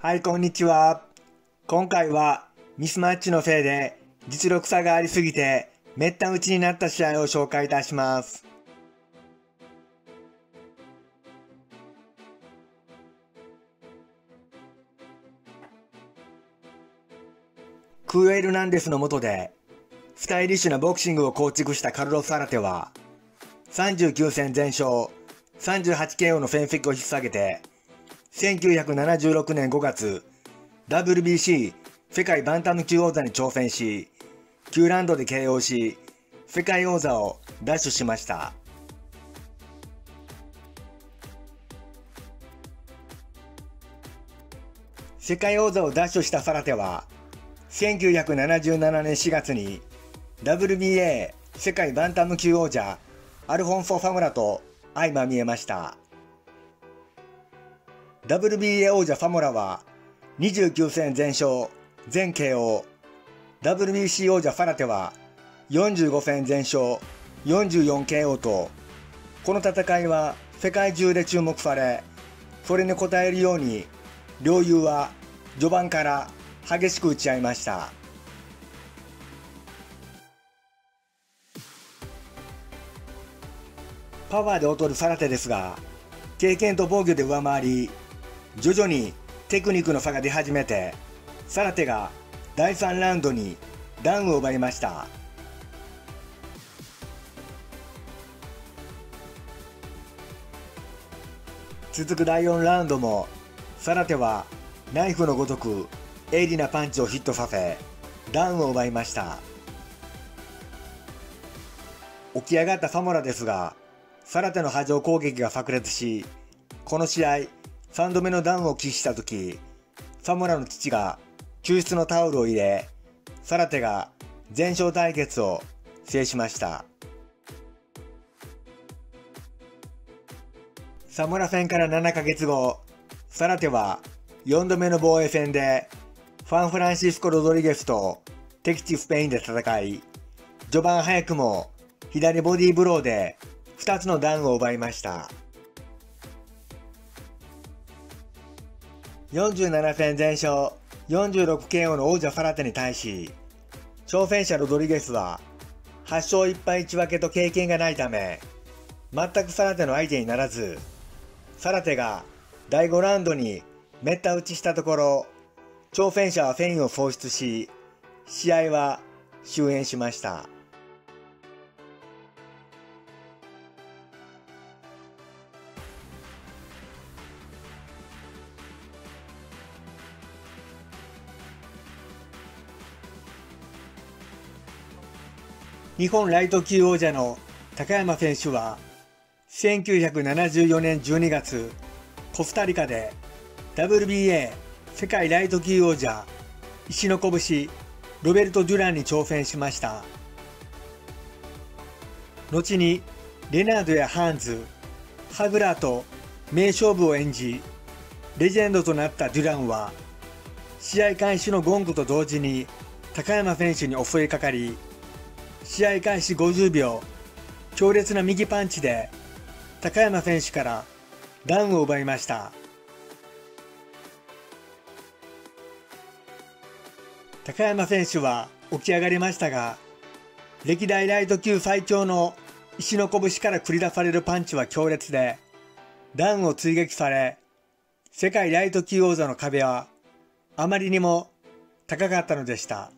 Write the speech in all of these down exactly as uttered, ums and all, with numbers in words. はい、こんにちは。今回はミスマッチのせいで実力差がありすぎてめった打ちになった試合を紹介いたします。クーエルナンデスの下でスタイリッシュなボクシングを構築したカルロス・アラテはさんじゅうきゅう戦全勝、さんじゅうはちケーオー の戦績を引っ提げて、せんきゅうひゃくななじゅうろくねんごがつ、ダブリュービーシー 世界バンタム級王座に挑戦し、きゅうラウンドで ケーオー し、世界王座を奪取しました。世界王座を奪取したサラテは、せんきゅうひゃくななじゅうななねんしがつに ダブリュービーエー 世界バンタム級王者アルフォンソ・ファムラと相まみえました。ダブリュービーエー 王者ファモラはにじゅうきゅう戦全勝、全 ケーオー。ダブリュービーシー 王者ファラテはよんじゅうご戦全勝、よんじゅうよんケーオー と、この戦いは世界中で注目され、それに応えるように、両雄は序盤から激しく打ち合いました。パワーで劣るファラテですが、経験と防御で上回り、徐々にテクニックの差が出始めて、サラテがだいさんラウンドにダウンを奪いました。続くだいよんラウンドも、サラテはナイフのごとく鋭利なパンチをヒットさせ、ダウンを奪いました。起き上がったファモラですが、サラテの波状攻撃が炸裂し、この試合さんどめのダウンを喫したとき、ファモラの父が救出のタオルを入れ、サラテが全勝対決を制しました。サモラ戦からななかげつご、サラテはよんどめの防衛戦でファン・フランシスコ・ロドリゲスと敵地スペインで戦い、序盤早くも左ボディーブローでふたつのダウンを奪いました。よんじゅうなな戦全勝、よんじゅうろくケーオー の王者ファラテに対し、挑戦者ロドリゲスははっしょういっぱいいちぶけと経験がないため、全くファラテの相手にならず、ファラテがだいごラウンドにめった打ちしたところ、挑戦者はフェインを喪失し、試合は終焉しました。日本ライト級王者の高山選手はせんきゅうひゃくななじゅうよねんじゅうにがつコスタリカで ダブリュービーエー 世界ライト級王者石の拳ロベルト・デュランに挑戦しました。後にレナードやハーンズ、ハグラーと名勝負を演じレジェンドとなったデュランは試合開始のゴングと同時に高山選手に襲いかかり、試合開始ごじゅうびょう、強烈な右パンチで高山選手からダウンを奪いました。高山選手は起き上がりましたが、歴代ライト級最強の石の拳から繰り出されるパンチは強烈で、ダウンを追撃され、世界ライト級王座の壁はあまりにも高かったのでした。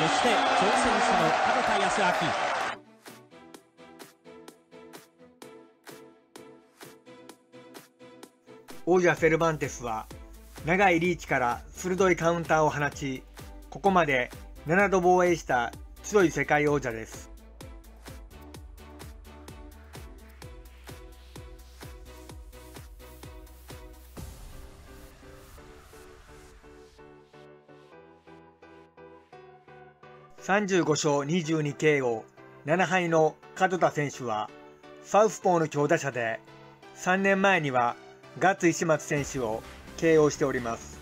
そして挑戦者の角田康明、王者セルバンテスは長いリーチから鋭いカウンターを放ち、ここまでななど防衛した強い世界王者です。さんじゅうごしょうにじゅうにケーオー、ななはいの門田選手はサウスポーの強打者で、さんねんまえにはガッツ石松選手を ケーオー しております。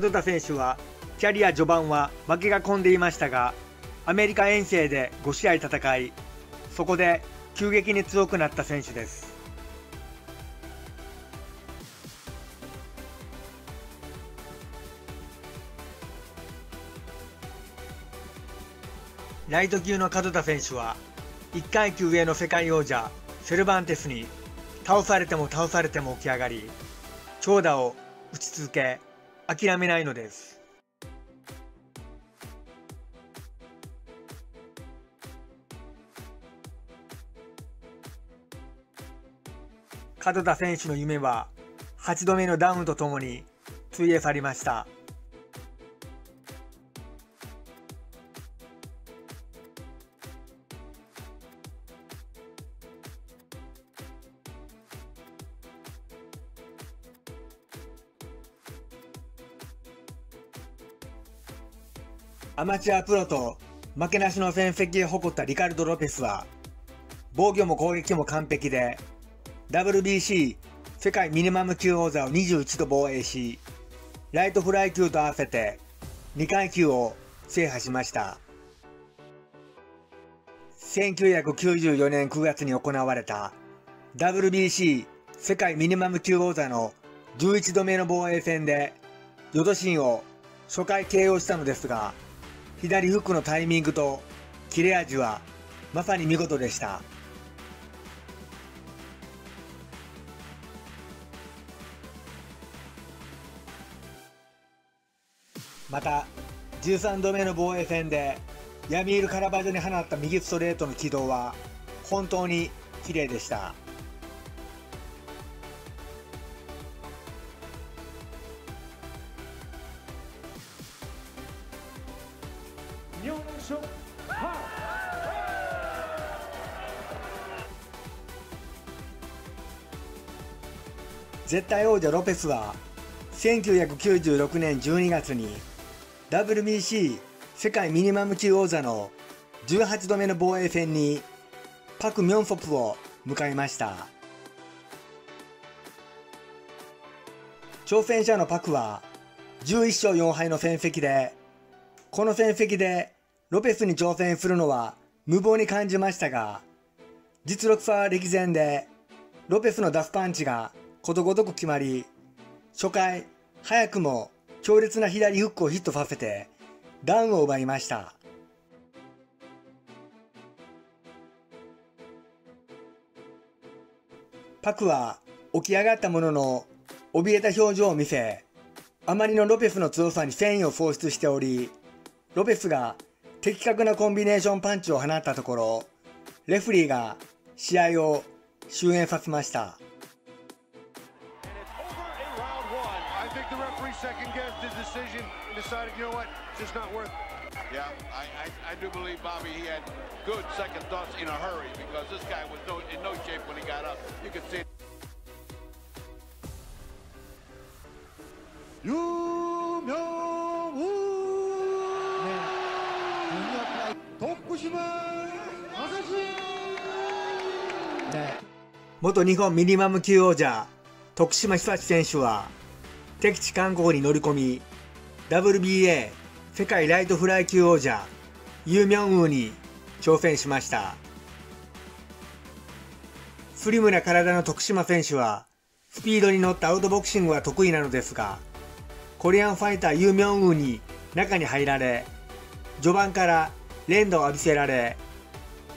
門田選手はキャリア序盤は負けが込んでいましたが、アメリカ遠征でごしあい戦い、そこで急激に強くなった選手です。ライト級の門田選手はいっかいきゅう上の世界王者セルバンテスに倒されても倒されても起き上がり、長打を打ち続け諦めないのです。門田選手の夢ははちどめのダウンとともについえ去りました。アマチュアプロと負けなしの戦績を誇ったリカルド・ロペスは防御も攻撃も完璧で、 ダブリュービーシー 世界ミニマム級王座をにじゅういちど防衛し、ライトフライ級と合わせてにかいきゅうを制覇しました。せんきゅうひゃくきゅうじゅうよねんくがつに行われた ダブリュービーシー 世界ミニマム級王座のじゅういちどめの防衛戦でヨドシンを初回 ケーオー したのですが、左フックのタイミングと切れ味はまさに見事でした。またじゅうさんどめの防衛戦でヤミール・カラバジョに放った右ストレートの軌道は本当に綺麗でした。絶対王者ロペスはせんきゅうひゃくきゅうじゅうろくねんじゅうにがつに ダブリュービーシー 世界ミニマム級王座のじゅうはちどめの防衛戦にパク・ミョンソプを迎えました。挑戦者のパクはじゅういっしょうよんはいの戦績で、この戦績でロペスに挑戦するのは無謀に感じましたが、実力差は歴然でロペスの出すパンチがことごとく決まり、初回早くも強烈な左フックをヒットさせてダウンを奪いました。パクは起き上がったものの怯えた表情を見せ、あまりのロペスの強さに戦意を喪失しており、ロペスが的確なコンビネーションパンチを放ったところ、レフリーが試合を終焉させました。元日本ミニマム級王者徳島久志選手は敵地韓国に乗り込み、 ダブリュービーエー 世界ライトフライ級王者ユー・ミョンウーに挑戦しました。スリムな体の徳島選手はスピードに乗ったアウトボクシングが得意なのですが、コリアンファイターユー・ミョンウーに中に入られ、序盤から連打を浴びせられ、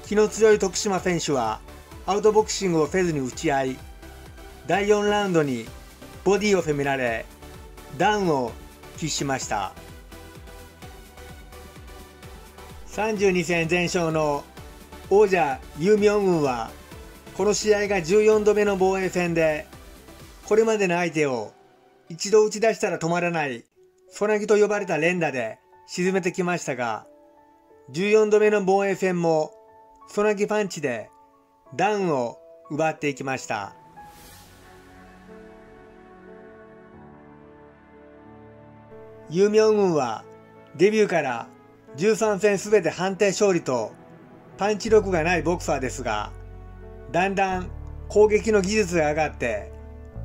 気の強い徳島選手はアウトボクシングをせずに打ち合い、だいよんラウンドにボディを攻められダウンを喫しました。さんじゅうにせんぜんしょうの王者ユー・ミョンウンはこの試合がじゅうよんどめの防衛戦で、これまでの相手を一度打ち出したら止まらないソナギと呼ばれた連打で沈めてきましたが、じゅうよんどめの防衛戦もソナギパンチでダウンを奪っていきました。ユーミョン軍はデビューからじゅうさんせんすべて判定勝利とパンチ力がないボクサーですが、だんだん攻撃の技術が上がって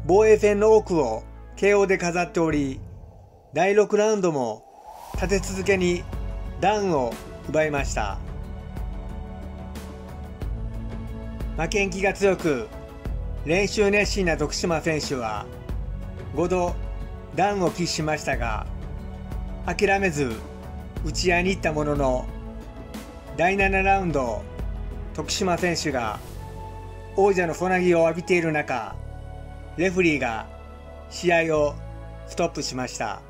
防衛戦の多くを ケーオー で飾っており、だいろくラウンドも立て続けにダウンを奪いました。負けん気が強く練習熱心な徳島選手はごどダウンを喫しましたが、諦めず打ち合いに行ったものの、だいななラウンド徳島選手が王者のソナギを浴びている中、レフリーが試合をストップしました。